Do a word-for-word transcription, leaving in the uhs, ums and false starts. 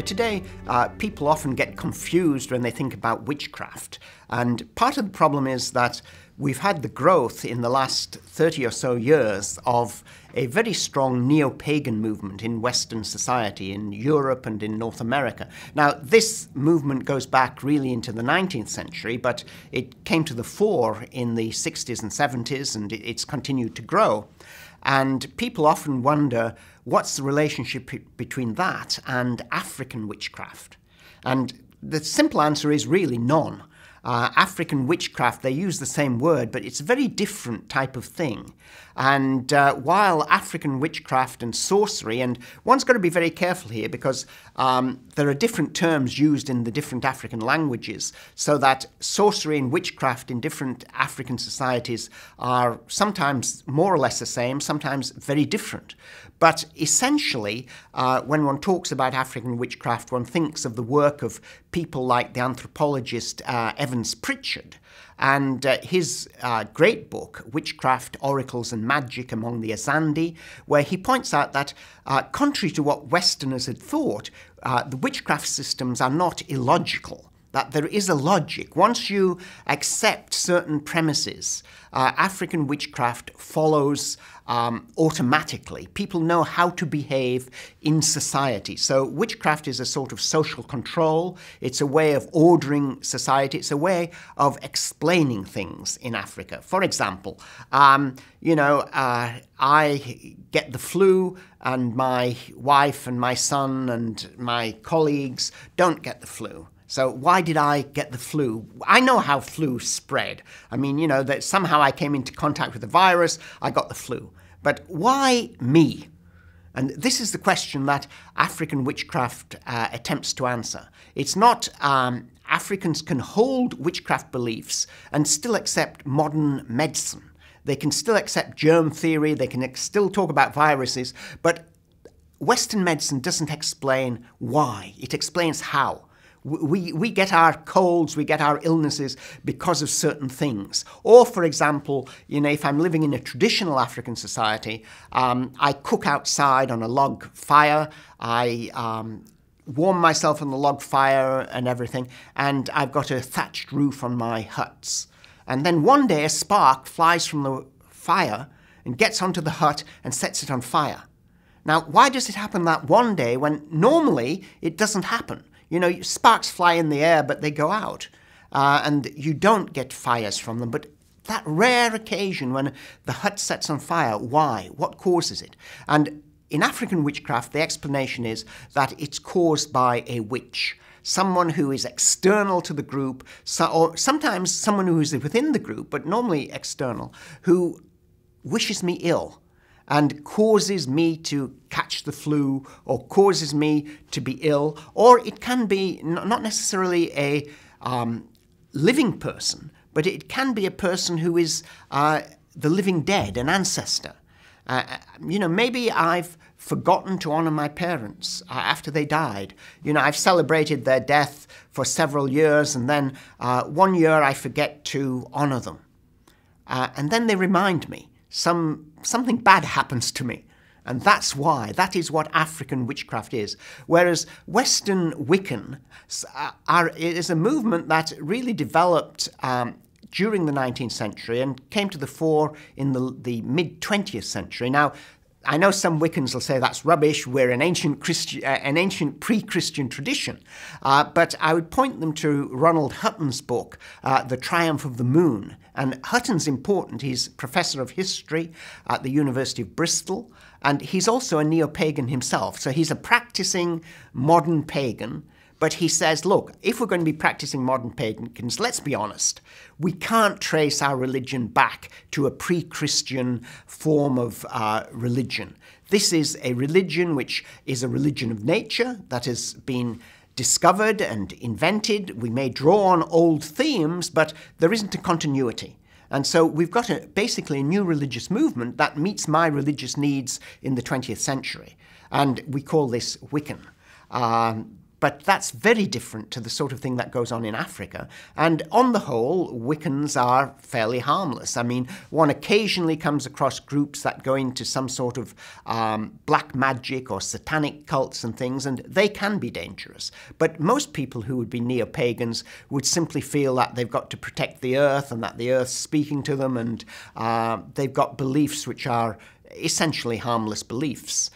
Today, uh, people often get confused when they think about witchcraft. And part of the problem is that we've had the growth in the last thirty or so years of a very strong neo-pagan movement in Western society, in Europe and in North America. Now, this movement goes back really into the nineteenth century, but it came to the fore in the sixties and seventies, and it's continued to grow. And people often wonder, what's the relationship between that and African witchcraft? And the simple answer is really none. Uh, African witchcraft, they use the same word, but it's a very different type of thing. And uh, while African witchcraft and sorcery, and one's got to be very careful here because um, there are different terms used in the different African languages, so that sorcery and witchcraft in different African societies are sometimes more or less the same, sometimes very different. But essentially, uh, when one talks about African witchcraft, one thinks of the work of people like the anthropologist uh, Evans Pritchard and uh, his uh, great book, Witchcraft, Oracles and Magic among the Azande, where he points out that, uh, contrary to what Westerners had thought, uh, the witchcraft systems are not illogical. That there is a logic. Once you accept certain premises, uh, African witchcraft follows um, automatically. People know how to behave in society. So witchcraft is a sort of social control. It's a way of ordering society. It's a way of explaining things in Africa. For example, um, you know, uh, I get the flu and my wife and my son and my colleagues don't get the flu. So why did I get the flu? I know how flu spread. I mean, you know, that somehow I came into contact with the virus, I got the flu. But why me? And this is the question that African witchcraft uh, attempts to answer. It's not um, Africans can hold witchcraft beliefs and still accept modern medicine. They can still accept germ theory, they can still talk about viruses, but Western medicine doesn't explain why, it explains how. We, we get our colds, we get our illnesses because of certain things. Or, for example, you know, if I'm living in a traditional African society, um, I cook outside on a log fire, I um, warm myself on the log fire and everything, and I've got a thatched roof on my huts. And then one day a spark flies from the fire and gets onto the hut and sets it on fire. Now, why does it happen that one day when normally it doesn't happen? You know, sparks fly in the air, but they go out, uh, and you don't get fires from them. But that rare occasion when the hut sets on fire, why? What causes it? And in African witchcraft, the explanation is that it's caused by a witch, someone who is external to the group, so, or sometimes someone who is within the group, but normally external, who wishes me ill and causes me to catch the flu or causes me to be ill. Or it can be not necessarily a um, living person, but it can be a person who is uh, the living dead, an ancestor. Uh, you know, maybe I've forgotten to honor my parents uh, after they died. You know, I've celebrated their death for several years, and then uh, one year I forget to honor them. Uh, and then they remind me. Some, something bad happens to me. And that's why. That is what African witchcraft is. Whereas Western Wiccan are, is a movement that really developed um, during the nineteenth century and came to the fore in the, the mid twentieth century. Now, I know some Wiccans will say that's rubbish, we're an ancient, Christi- uh, an ancient pre-Christian tradition, uh, but I would point them to Ronald Hutton's book, uh, The Triumph of the Moon. And Hutton's important, he's professor of history at the University of Bristol, and he's also a neo-pagan himself, so he's a practicing modern pagan. But he says, look, if we're going to be practicing modern pagans, let's be honest, we can't trace our religion back to a pre-Christian form of uh, religion. This is a religion which is a religion of nature that has been discovered and invented. We may draw on old themes, but there isn't a continuity. And so we've got a, basically a new religious movement that meets my religious needs in the twentieth century. And we call this Wiccan. Um, But that's very different to the sort of thing that goes on in Africa. And on the whole, Wiccans are fairly harmless. I mean, one occasionally comes across groups that go into some sort of um, black magic or satanic cults and things, and they can be dangerous. But most people who would be neo-pagans would simply feel that they've got to protect the earth and that the earth's speaking to them, and uh, they've got beliefs which are essentially harmless beliefs.